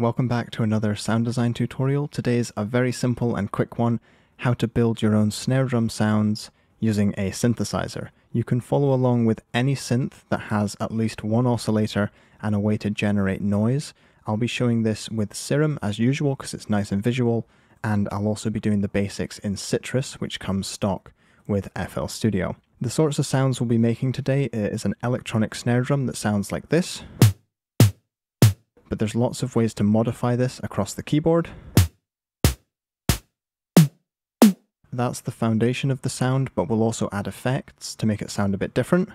Welcome back to another sound design tutorial. Today's a very simple and quick one, how to build your own snare drum sounds using a synthesizer. You can follow along with any synth that has at least one oscillator and a way to generate noise. I'll be showing this with Serum as usual because it's nice and visual, and I'll also be doing the basics in Citrus, which comes stock with FL Studio. The sorts of sounds we'll be making today is an electronic snare drum that sounds like this. But there's lots of ways to modify this across the keyboard. That's the foundation of the sound, but we'll also add effects to make it sound a bit different.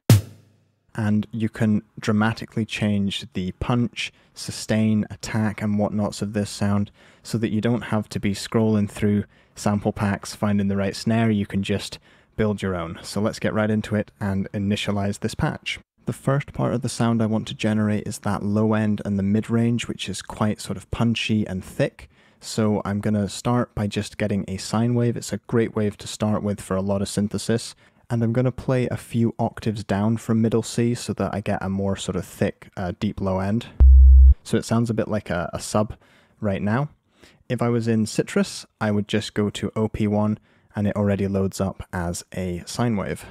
And you can dramatically change the punch, sustain, attack and whatnots of this sound so that you don't have to be scrolling through sample packs, finding the right snare. You can just build your own. So let's get right into it and initialize this patch. The first part of the sound I want to generate is that low end and the mid range, which is quite sort of punchy and thick. So I'm going to start by just getting a sine wave. It's a great wave to start with for a lot of synthesis. And I'm going to play a few octaves down from middle C so that I get a more sort of thick, deep low end. So it sounds a bit like a sub right now. If I was in Citrus, I would just go to OP1 and it already loads up as a sine wave.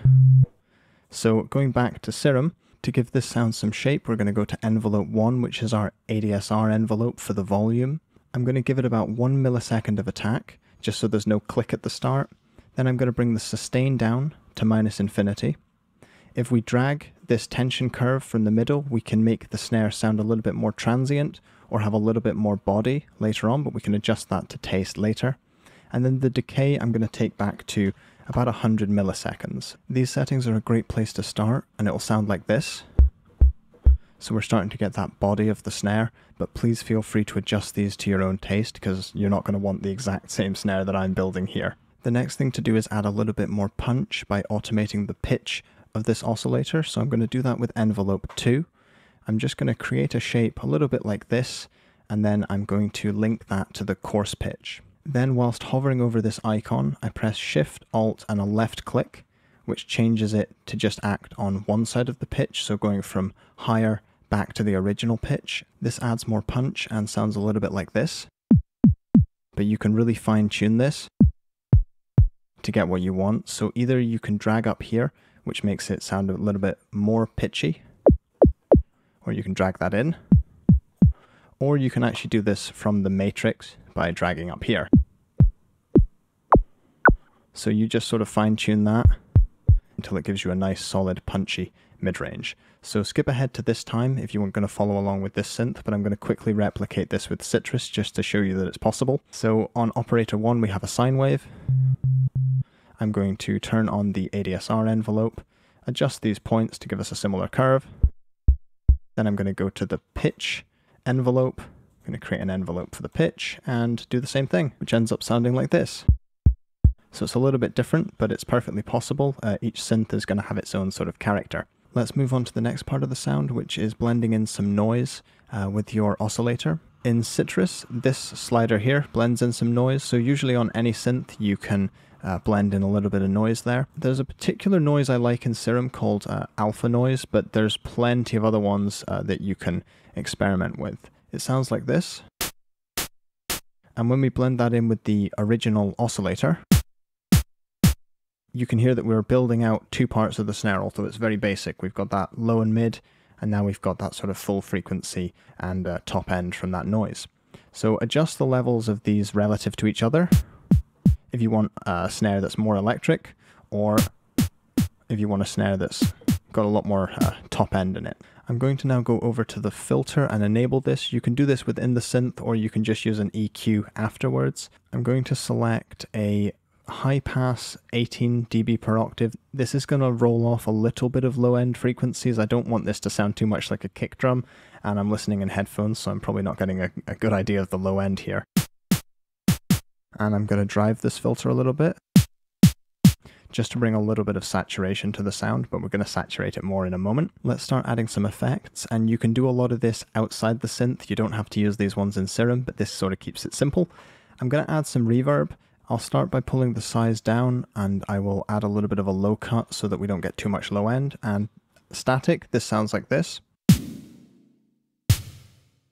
So going back to Serum, to give this sound some shape, we're going to go to envelope 1, which is our ADSR envelope for the volume. I'm going to give it about 1 millisecond of attack, just so there's no click at the start. Then I'm going to bring the sustain down to -infinity. If we drag this tension curve from the middle, we can make the snare sound a little bit more transient or have a little bit more body later on, but we can adjust that to taste later. And then the decay I'm going to take back to about 100 milliseconds. These settings are a great place to start, and it'll sound like this. So we're starting to get that body of the snare, but please feel free to adjust these to your own taste because you're not going to want the exact same snare that I'm building here. The next thing to do is add a little bit more punch by automating the pitch of this oscillator. So I'm going to do that with envelope 2. I'm just going to create a shape a little bit like this, and then I'm going to link that to the coarse pitch. Then whilst hovering over this icon, I press Shift, Alt and a left click, which changes it to just act on one side of the pitch, so going from higher back to the original pitch. This adds more punch and sounds a little bit like this, but you can really fine tune this to get what you want. So either you can drag up here, which makes it sound a little bit more pitchy, or you can drag that in, or you can actually do this from the matrix by dragging up here. So you just sort of fine tune that until it gives you a nice solid punchy mid-range. So skip ahead to this time if you weren't going to follow along with this synth, but I'm going to quickly replicate this with Citrus just to show you that it's possible. So on operator 1 we have a sine wave. I'm going to turn on the ADSR envelope, adjust these points to give us a similar curve. Then I'm going to go to the pitch envelope. I'm going to create an envelope for the pitch and do the same thing, which ends up sounding like this. So it's a little bit different, but it's perfectly possible. Each synth is going to have its own sort of character. Let's move on to the next part of the sound, which is blending in some noise with your oscillator. In Citrus, this slider here blends in some noise. So usually on any synth, you can blend in a little bit of noise there. There's a particular noise I like in Serum called Alpha Noise, but there's plenty of other ones that you can experiment with. It sounds like this, and when we blend that in with the original oscillator, you can hear that we're building out two parts of the snare, although it's very basic. We've got that low and mid, and now we've got that sort of full frequency and top end from that noise. So adjust the levels of these relative to each other if you want a snare that's more electric, or if you want a snare that's got a lot more top end in it. I'm going to now go over to the filter and enable this. You can do this within the synth, or you can just use an EQ afterwards. I'm going to select a high pass 18 dB per octave. This is going to roll off a little bit of low end frequencies. I don't want this to sound too much like a kick drum, and I'm listening in headphones, so I'm probably not getting a good idea of the low end here. And I'm going to drive this filter a little bit, just to bring a little bit of saturation to the sound, but we're going to saturate it more in a moment. Let's start adding some effects, and you can do a lot of this outside the synth. You don't have to use these ones in Serum, but this sort of keeps it simple. I'm going to add some reverb. I'll start by pulling the size down, and I will add a little bit of a low cut so that we don't get too much low end. And static, this sounds like this.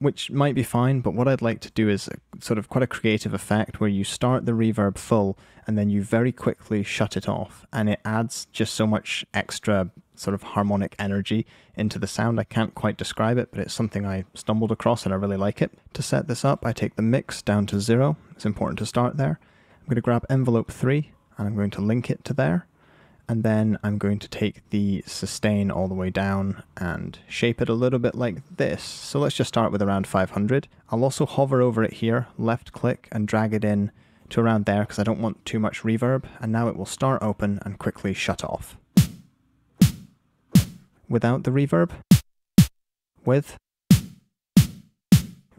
which might be fine, but what I'd like to do is sort of quite a creative effect where you start the reverb full and then you very quickly shut it off, and it adds just so much extra sort of harmonic energy into the sound. I can't quite describe it, but it's something I stumbled across and I really like it. To set this up, I take the mix down to 0. It's important to start there. I'm going to grab envelope 3 and I'm going to link it to there. And then I'm going to take the sustain all the way down and shape it a little bit like this. So let's just start with around 500. I'll also hover over it here, left click, and drag it in to around there because I don't want too much reverb. And now it will start open and quickly shut off. Without the reverb. With.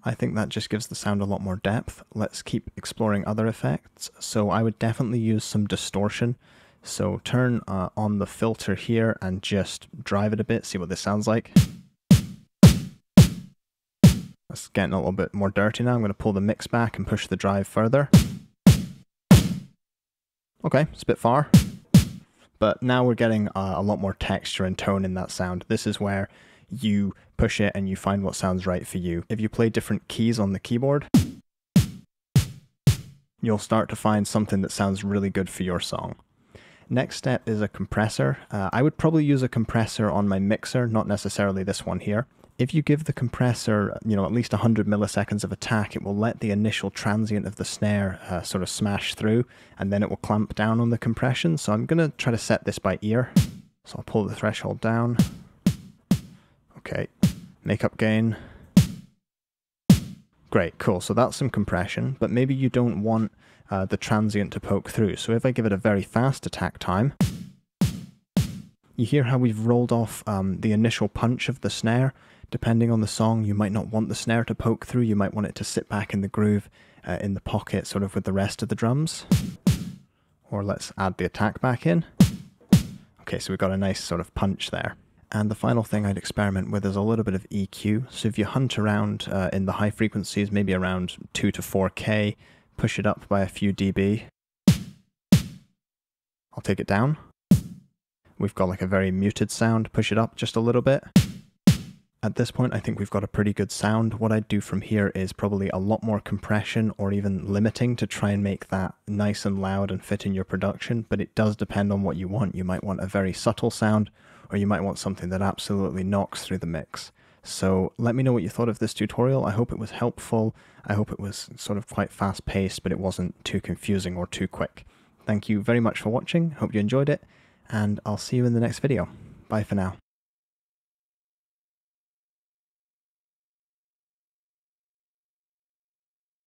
I think that just gives the sound a lot more depth. Let's keep exploring other effects. So I would definitely use some distortion. So turn on the filter here and just drive it a bit, see what this sounds like. It's getting a little bit more dirty now. I'm going to pull the mix back and push the drive further. Okay, it's a bit far. But now we're getting a lot more texture and tone in that sound. This is where you push it and you find what sounds right for you. If you play different keys on the keyboard, you'll start to find something that sounds really good for your song. Next step is a compressor. I would probably use a compressor on my mixer, not necessarily this one here. If you give the compressor, you know, at least 100 milliseconds of attack, it will let the initial transient of the snare sort of smash through, and then it will clamp down on the compression. So I'm going to try to set this by ear. So I'll pull the threshold down. Okay, make up gain. Great, cool. So that's some compression, but maybe you don't want the transient to poke through. So if I give it a very fast attack time, you hear how we've rolled off the initial punch of the snare. Depending on the song, you might not want the snare to poke through. You might want it to sit back in the groove, in the pocket, sort of with the rest of the drums. Or let's add the attack back in. Okay, so we've got a nice sort of punch there. And the final thing I'd experiment with is a little bit of EQ. So if you hunt around in the high frequencies, maybe around 2 to 4K, push it up by a few dB. I'll take it down. We've got like a very muted sound, push it up just a little bit. At this point, I think we've got a pretty good sound. What I'd do from here is probably a lot more compression or even limiting to try and make that nice and loud and fit in your production, but it does depend on what you want. You might want a very subtle sound, or you might want something that absolutely knocks through the mix. So let me know what you thought of this tutorial. I hope it was helpful. I hope it was sort of quite fast paced, but it wasn't too confusing or too quick. Thank you very much for watching. Hope you enjoyed it, and I'll see you in the next video. Bye for now.